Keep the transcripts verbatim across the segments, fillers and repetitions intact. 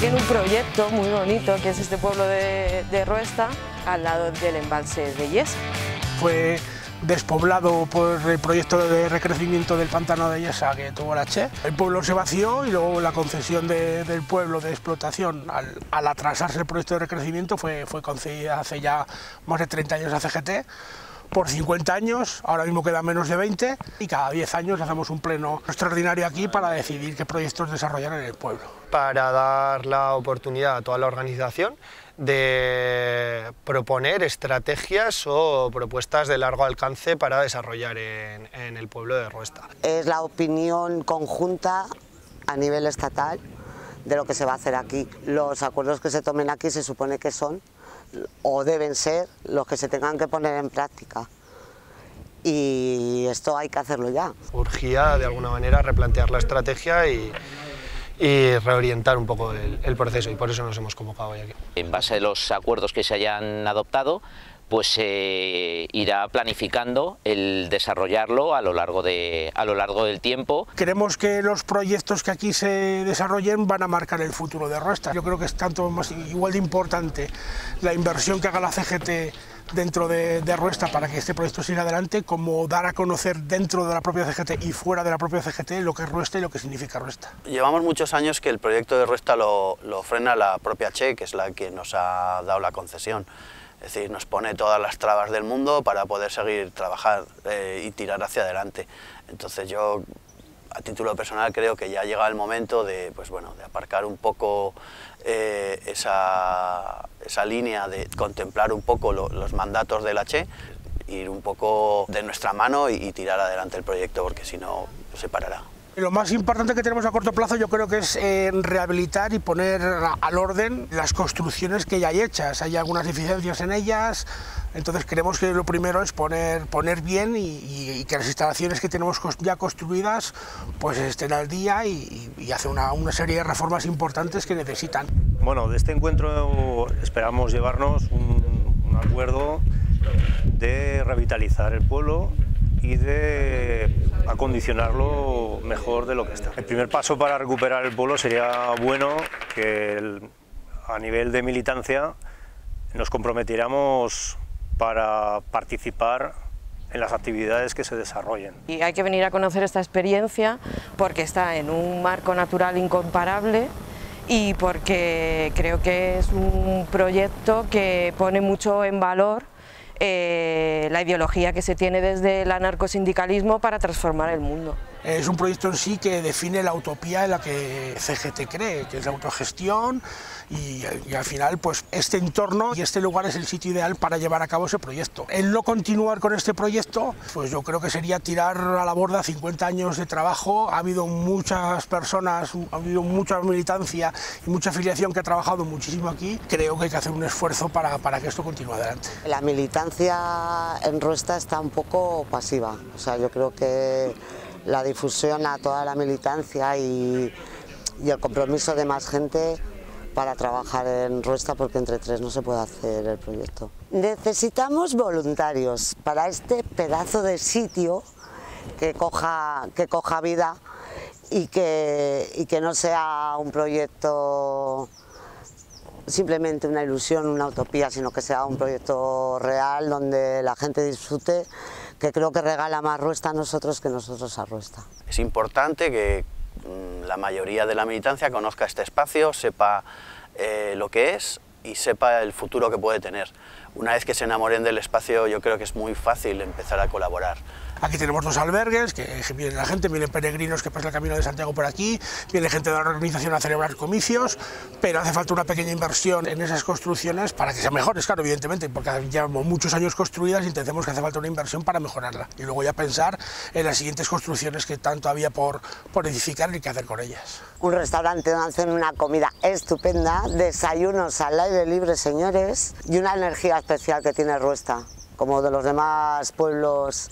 tiene un proyecto muy bonito, que es este pueblo de, de Ruesta, al lado del embalse de Yesa. Fue despoblado por el proyecto de recrecimiento del pantano de Yesa que tuvo la Che. El pueblo se vació y luego la concesión de, del pueblo de explotación, al, al atrasarse el proyecto de recrecimiento, fue, fue concedida hace ya más de treinta años a C G T, por cincuenta años, ahora mismo quedan menos de veinte, y cada diez años hacemos un pleno extraordinario aquí para decidir qué proyectos desarrollar en el pueblo. Para dar la oportunidad a toda la organización de proponer estrategias o propuestas de largo alcance para desarrollar en, en el pueblo de Ruesta. Es la opinión conjunta a nivel estatal de lo que se va a hacer aquí. Los acuerdos que se tomen aquí se supone que son o deben ser los que se tengan que poner en práctica, y esto hay que hacerlo ya. Urgía de alguna manera replantear la estrategia y, y reorientar un poco el, el proceso, y por eso nos hemos convocado hoy aquí. En base a los acuerdos que se hayan adoptado, pues se eh, irá planificando el desarrollarlo a lo, largo de, a lo largo del tiempo. Queremos que los proyectos que aquí se desarrollen van a marcar el futuro de Ruesta. Yo creo que es tanto más, igual de importante la inversión que haga la C G T dentro de, de Ruesta para que este proyecto siga adelante, como dar a conocer dentro de la propia C G T y fuera de la propia C G T lo que es Ruesta y lo que significa Ruesta. Llevamos muchos años que el proyecto de Ruesta lo, lo frena la propia Che, que es la que nos ha dado la concesión. Es decir, nos pone todas las trabas del mundo para poder seguir trabajar eh, y tirar hacia adelante. Entonces yo, a título personal, creo que ya llega el momento de, pues bueno, de aparcar un poco eh, esa, esa línea, de contemplar un poco lo, los mandatos de la Che, ir un poco de nuestra mano y, y tirar adelante el proyecto, porque si no, se parará. Lo más importante que tenemos a corto plazo yo creo que es eh, rehabilitar y poner al orden las construcciones que ya hay hechas. Hay algunas deficiencias en ellas, entonces creemos que lo primero es poner, poner bien y, y que las instalaciones que tenemos ya construidas pues estén al día y, y hacer una, una serie de reformas importantes que necesitan. Bueno, de este encuentro esperamos llevarnos un, un acuerdo de revitalizar el pueblo y de acondicionarlo mejor de lo que está. El primer paso para recuperar el pueblo sería bueno que el, a nivel de militancia nos comprometiéramos para participar en las actividades que se desarrollen. Y hay que venir a conocer esta experiencia porque está en un marco natural incomparable y porque creo que es un proyecto que pone mucho en valor Eh, la ideología que se tiene desde el anarcosindicalismo para transformar el mundo. Es un proyecto en sí que define la utopía en la que C G T cree, que es la autogestión, y, y al final pues este entorno y este lugar es el sitio ideal para llevar a cabo ese proyecto. El no continuar con este proyecto, pues yo creo que sería tirar a la borda cincuenta años de trabajo. Ha habido muchas personas, ha habido mucha militancia y mucha afiliación que ha trabajado muchísimo aquí. Creo que hay que hacer un esfuerzo para, para que esto continúe adelante. La militancia en Ruesta está un poco pasiva, o sea, yo creo que la difusión a toda la militancia y, y el compromiso de más gente para trabajar en Ruesta, porque entre tres no se puede hacer el proyecto. Necesitamos voluntarios para este pedazo de sitio que coja, que coja vida y que, y que no sea un proyecto simplemente una ilusión, una utopía, sino que sea un proyecto real donde la gente disfrute, que creo que regala más Ruesta a nosotros que nosotros a Ruesta. Es importante que la mayoría de la militancia conozca este espacio, sepa eh, lo que es y sepa el futuro que puede tener. Una vez que se enamoren del espacio, yo creo que es muy fácil empezar a colaborar. Aquí tenemos dos albergues, que viene la gente, vienen peregrinos que pasan el camino de Santiago por aquí, viene gente de la organización a celebrar comicios, pero hace falta una pequeña inversión en esas construcciones para que sean mejores, claro, evidentemente, porque llevamos muchos años construidas y entendemos que hace falta una inversión para mejorarla. Y luego ya pensar en las siguientes construcciones que tanto había por, por edificar y qué hacer con ellas. Un restaurante donde hacen una comida estupenda, desayunos al aire libre, señores, y una energía especial que tiene Ruesta, como de los demás pueblos,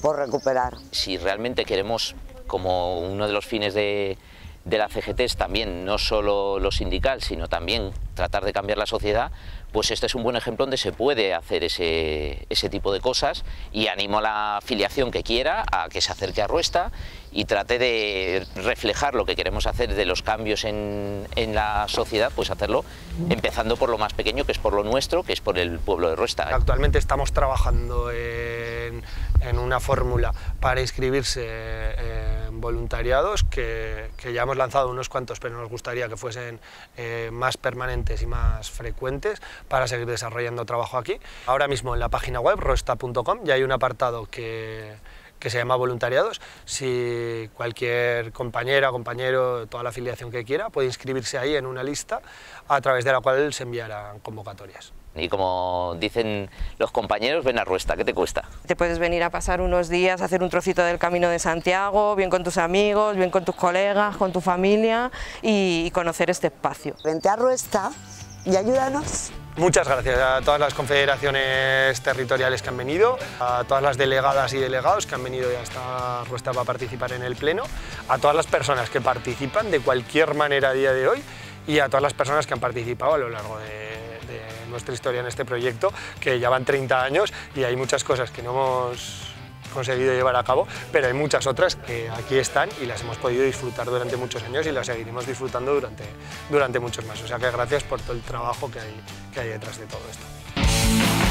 por recuperar. Si realmente queremos, como uno de los fines de, de la C G T es también no solo lo sindical, sino también tratar de cambiar la sociedad, pues este es un buen ejemplo donde se puede hacer ese, ese tipo de cosas, y animo a la afiliación que quiera a que se acerque a Ruesta y trate de reflejar lo que queremos hacer de los cambios en, en la sociedad, pues hacerlo empezando por lo más pequeño, que es por lo nuestro, que es por el pueblo de Ruesta. Actualmente estamos trabajando en, en una fórmula para inscribirse en voluntariados que, que ya hemos lanzado unos cuantos, pero nos gustaría que fuesen eh, más permanentes y más frecuentes para seguir desarrollando trabajo aquí. Ahora mismo en la página web ruesta punto com ya hay un apartado que, que se llama voluntariados. Si cualquier compañera, compañero, toda la afiliación que quiera puede inscribirse ahí en una lista a través de la cual se enviarán convocatorias. Y como dicen los compañeros, ven a Ruesta, ¿qué te cuesta? Te puedes venir a pasar unos días, a hacer un trocito del Camino de Santiago, bien con tus amigos, bien con tus colegas, con tu familia, y conocer este espacio. Vente a Ruesta y ayúdanos. Muchas gracias a todas las confederaciones territoriales que han venido, a todas las delegadas y delegados que han venido ya hasta Ruesta para participar en el pleno, a todas las personas que participan de cualquier manera a día de hoy y a todas las personas que han participado a lo largo de nuestra historia en este proyecto, que ya van treinta años y hay muchas cosas que no hemos conseguido llevar a cabo, pero hay muchas otras que aquí están y las hemos podido disfrutar durante muchos años y las seguiremos disfrutando durante, durante muchos más. O sea que gracias por todo el trabajo que hay, que hay detrás de todo esto.